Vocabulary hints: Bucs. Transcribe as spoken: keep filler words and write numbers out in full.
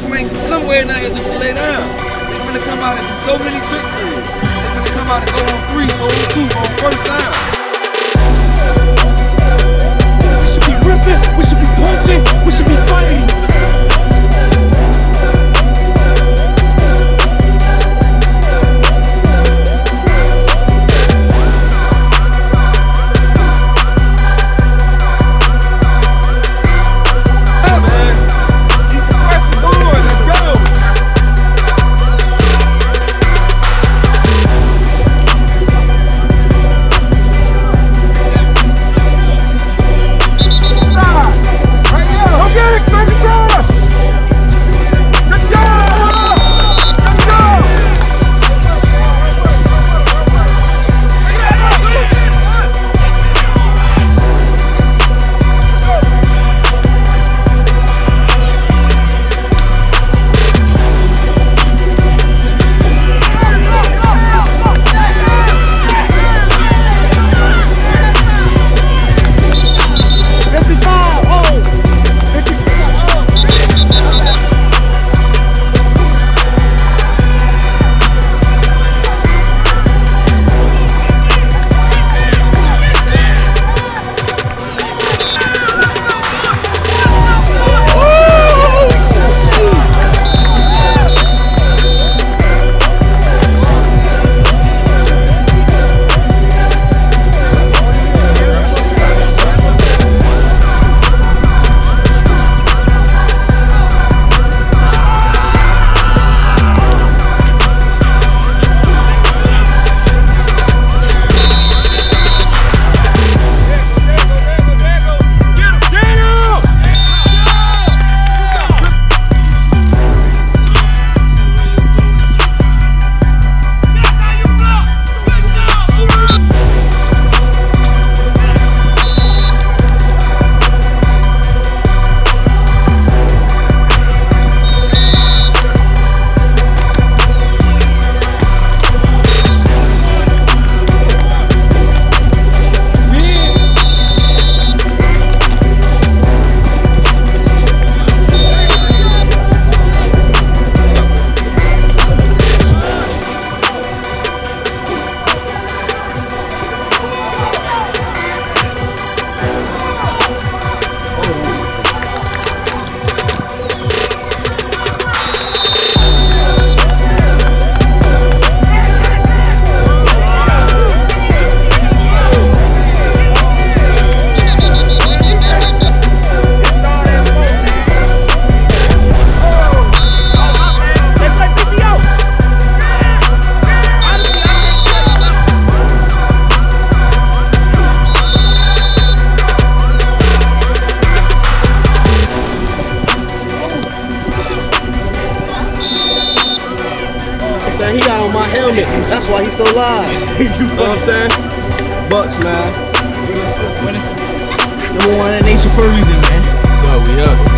niggas from ain't somewhere now here just to lay down. They finna come out and do so many trick things. They finna come out and go on three, go on two, go on first down. We should be ripping, we should be punching, we should be fighting. He got on my helmet, that's why he's so live. You know what I'm saying? Bucs, man. Number one in the nation for a reason, man. So we up.